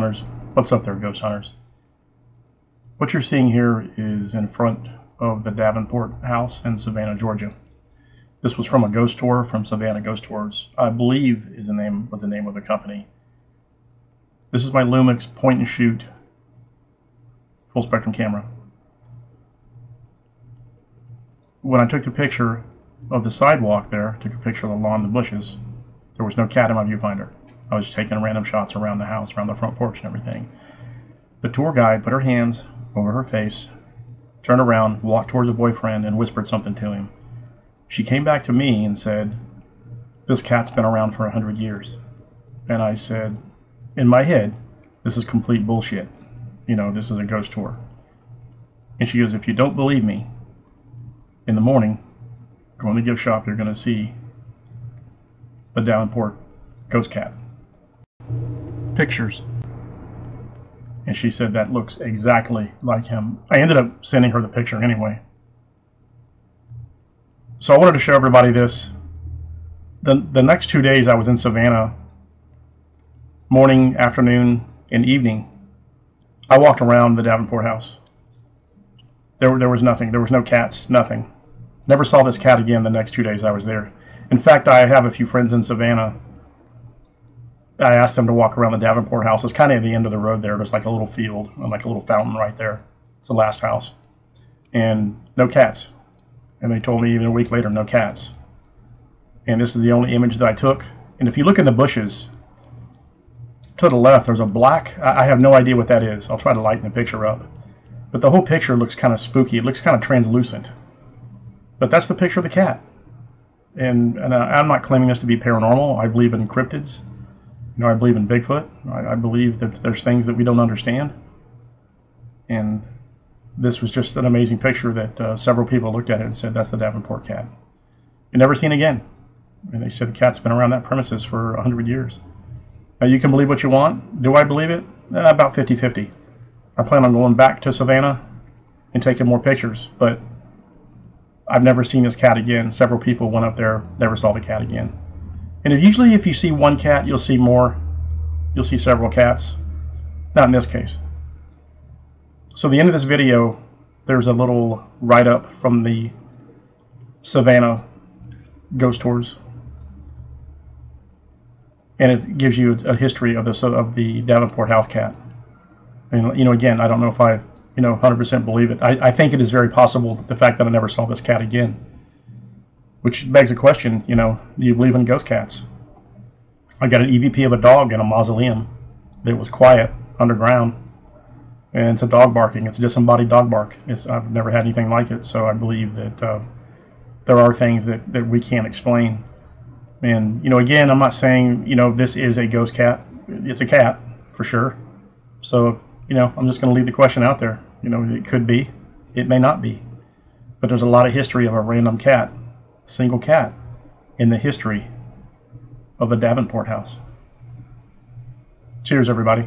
Hunters, what's up there, ghost hunters? What you're seeing here is in front of the Davenport House in Savannah, Georgia. This was from a ghost tour from Savannah Ghost Tours, I believe is the name was the name of the company. This is my Lumix point-and-shoot full-spectrum camera. When I took the picture of the sidewalk there, took a picture of the lawn and the bushes, there was no cat in my viewfinder. I was taking random shots around the house, around the front porch and everything. The tour guide put her hands over her face, turned around, walked towards her boyfriend, and whispered something to him. She came back to me and said, "This cat's been around for 100 years. And I said, in my head, this is complete bullshit. You know, this is a ghost tour. And she goes, if you don't believe me, in the morning, go in the gift shop, you're going to see a Davenport ghost cat. Pictures." And she said that looks exactly like him. I ended up sending her the picture anyway. So I wanted to show everybody this. The next 2 days I was in Savannah, morning, afternoon, and evening. I walked around the Davenport House. There was nothing. There was no cats, nothing. Never saw this cat again the next 2 days I was there. In fact, I have a few friends in Savannah. I asked them to walk around the Davenport House. It's kind of at the end of the road there. There's like a little field and like a little fountain right there. It's the last house. And no cats. And they told me even a week later, no cats. And this is the only image that I took. And if you look in the bushes, to the left, there's a black, I have no idea what that is. I'll try to lighten the picture up. But the whole picture looks kind of spooky. It looks kind of translucent. But that's the picture of the cat. And I'm not claiming this to be paranormal. I believe in cryptids. You know, I believe in Bigfoot. I believe that there's things that we don't understand. And this was just an amazing picture that several people looked at it and said, that's the Davenport cat. And never seen again. And they said the cat's been around that premises for 100 years. Now, you can believe what you want. Do I believe it? About 50-50. I plan on going back to Savannah and taking more pictures, but I've never seen this cat again. Several people went up there, never saw the cat again. And usually if you see one cat, you'll see more. You'll see several cats. Not in this case. So at the end of this video, there's a little write-up from the Savannah Ghost Tours. And it gives you a history of the Davenport House cat. And, you know, again, I don't know if I, you know, 100% believe it. I think it is very possible that the fact that I never saw this cat again. Which begs a question, you know, do you believe in ghost cats? I got an EVP of a dog in a mausoleum that was quiet, underground, and it's a dog barking. It's a disembodied dog bark. I've never had anything like it, so I believe that there are things that we can't explain. And, you know, again, I'm not saying, you know, this is a ghost cat. It's a cat, for sure. So, you know, I'm just going to leave the question out there. You know, it could be. It may not be. But there's a lot of history of a random cat. Single cat in the history of the Davenport House. Cheers, everybody.